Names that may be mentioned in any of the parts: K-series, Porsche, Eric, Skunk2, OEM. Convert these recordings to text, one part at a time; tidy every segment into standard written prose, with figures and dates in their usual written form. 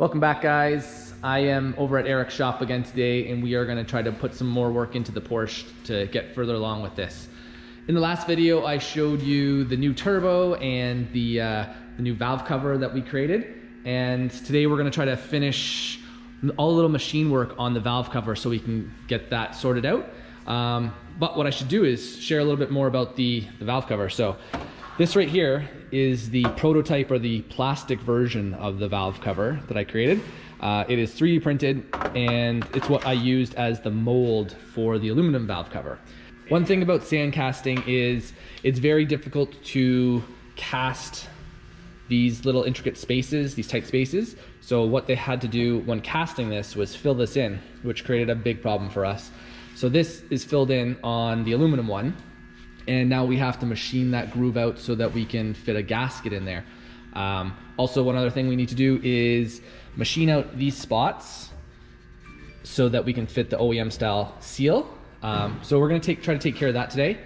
Welcome back, guys. I am over at Eric's shop again today, and we are gonna try to put some more work into the Porsche to get further along with this. In the last video, I showed you the new turbo and the new valve cover that we created. And today we're gonna try to finish all the little machine work on the valve cover so we can get that sorted out. But what I should do is share a little bit more about the valve cover. So this right here is the prototype or the plastic version of the valve cover that I created. It is 3D printed, and it's what I used as the mold for the aluminum valve cover. One thing about sand casting is it's very difficult to cast these little intricate spaces, these tight spaces. So what they had to do when casting this was fill this in, which created a big problem for us. So this is filled in on the aluminum one. And now we have to machine that groove out so that we can fit a gasket in there. Also, one other thing we need to do is machine out these spots so that we can fit the OEM style seal. So we're gonna try to take care of that today.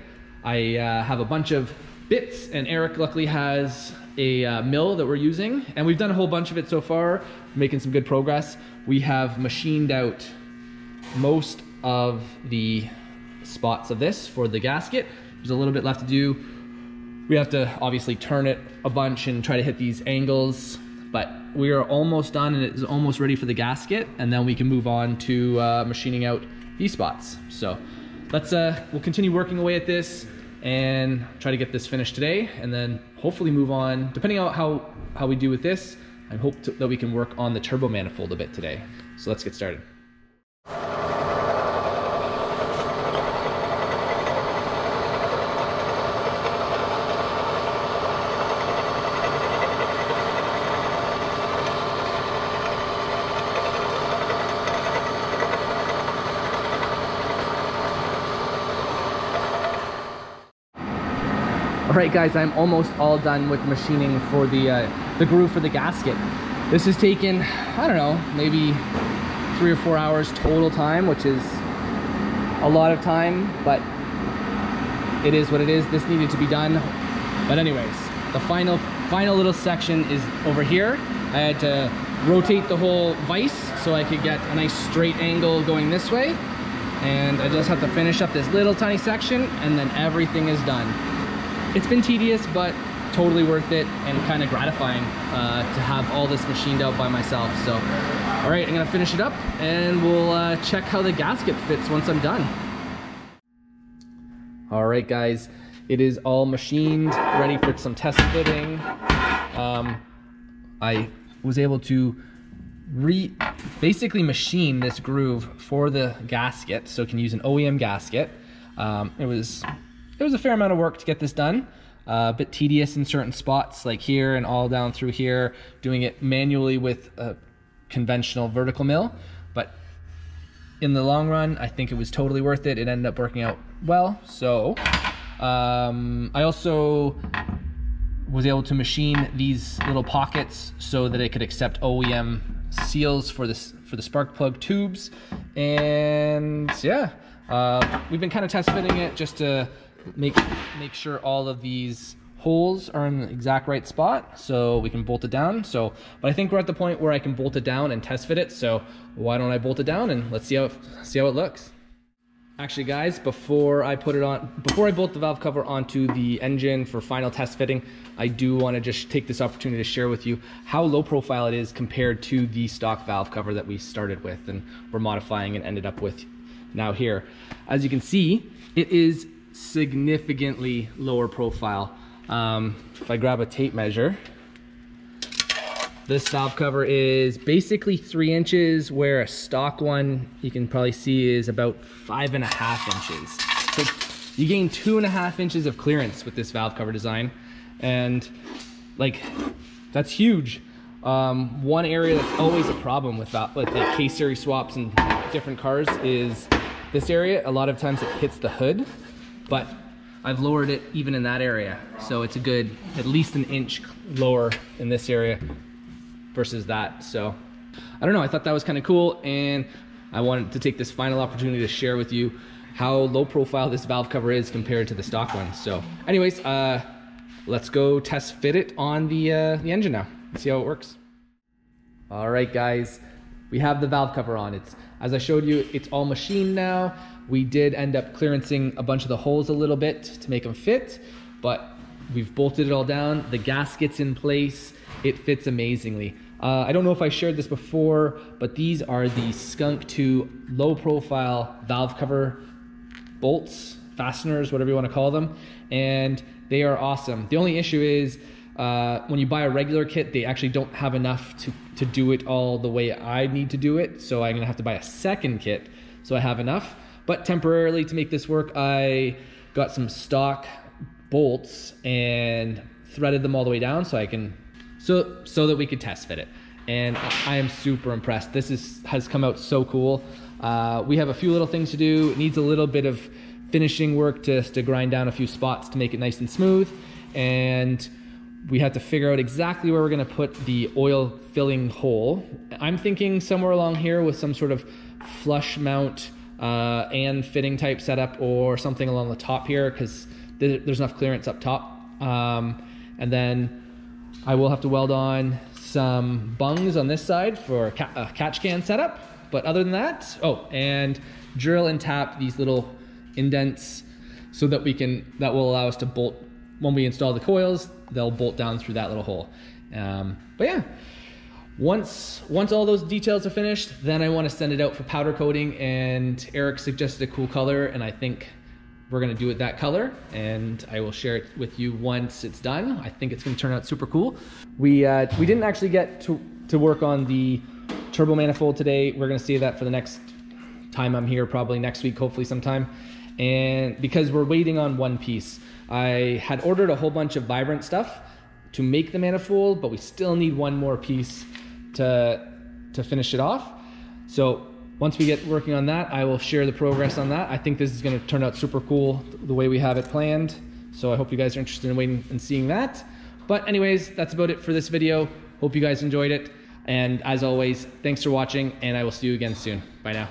I have a bunch of bits, and Eric luckily has a mill that we're using, and we've done a whole bunch of it so far, making some good progress. We have machined out most of the spots of this for the gasket. There's a little bit left to do. We have to obviously turn it a bunch and try to hit these angles, but we are almost done, and it's almost ready for the gasket, and then we can move on to machining out these spots. So let's we'll continue working away at this and try to get this finished today, and then hopefully move on, depending on how we do with this. I hope that we can work on the turbo manifold a bit today. So let's get started. All right, guys, I'm almost all done with machining for the groove for the gasket. This has taken, I don't know, maybe 3 or 4 hours total time, which is a lot of time, but it is what it is. This needed to be done. But anyways, the final little section is over here. I had to rotate the whole vise so I could get a nice straight angle going this way. And I just have to finish up this little tiny section, and then everything is done. It's been tedious, but totally worth it, and kind of gratifying to have all this machined out by myself. So, all right, I'm gonna finish it up, and we'll check how the gasket fits once I'm done. All right, guys, it is all machined, ready for some test fitting. I was able to basically machine this groove for the gasket, so it can use an OEM gasket. It was a fair amount of work to get this done, a bit tedious in certain spots like here and all down through here, doing it manually with a conventional vertical mill. But in the long run, I think it was totally worth it. It ended up working out well. So I also was able to machine these little pockets so that it could accept OEM seals for the spark plug tubes. And yeah, we've been kind of test fitting it just to make sure all of these holes are in the exact right spot so we can bolt it down. So, but I think we're at the point where I can bolt it down and test fit it. So why don't I bolt it down, and let's see how it looks. Actually, guys, before I bolt the valve cover onto the engine for final test fitting, I do want to just take this opportunity to share with you how low profile it is compared to the stock valve cover that we started with and we're modifying and ended up with now here. As you can see, it is significantly lower profile. If I grab a tape measure, this valve cover is basically 3 inches, where a stock one you can probably see is about 5.5 inches. So you gain 2.5 inches of clearance with this valve cover design, and like, that's huge. One area that's always a problem with that, with the K-series swaps and different cars, is this area. A lot of times it hits the hood, but I've lowered it even in that area. So it's a good, at least an inch lower in this area versus that. So I don't know, I thought that was kind of cool, and I wanted to take this final opportunity to share with you how low profile this valve cover is compared to the stock one. So anyways, let's go test fit it on the engine now and see how it works. All right, guys, we have the valve cover on. It's, as I showed you, it's all machined now. We did end up clearancing a bunch of the holes a little bit to make them fit, but we've bolted it all down. The gasket's in place. It fits amazingly. I don't know if I shared this before, but these are the Skunk2 low profile valve cover bolts, fasteners, whatever you want to call them, and they are awesome. The only issue is when you buy a regular kit, they actually don't have enough to do it all the way I need to do it, so I'm gonna have to buy a second kit so I have enough. But temporarily, to make this work, I got some stock bolts and threaded them all the way down so I can so that we could test fit it, and I am super impressed. This has come out so cool. We have a few little things to do. It needs a little bit of finishing work to grind down a few spots to make it nice and smooth, and we had to figure out exactly where we're going to put the oil filling hole. I'm thinking somewhere along here with some sort of flush mount and fitting type setup, or something along the top here, because there's enough clearance up top. And then I will have to weld on some bungs on this side for a catch can setup. But other than that, oh, and drill and tap these little indents so that that will allow us to bolt. When we install the coils, they'll bolt down through that little hole. But yeah, once all those details are finished, then I want to send it out for powder coating, and Eric suggested a cool color, and I think we're gonna do it that color, and I will share it with you once it's done. I think it's gonna turn out super cool. We didn't actually get to work on the turbo manifold today. We're gonna see that for the next time I'm here, probably next week, hopefully sometime. And because we're waiting on one piece, I had ordered a whole bunch of vibrant stuff to make the manifold, but we still need one more piece to finish it off. So once we get working on that, I will share the progress on that. I think this is going to turn out super cool the way we have it planned. So I hope you guys are interested in waiting and seeing that. But anyways, that's about it for this video. Hope you guys enjoyed it. And as always, thanks for watching, and I will see you again soon. Bye now.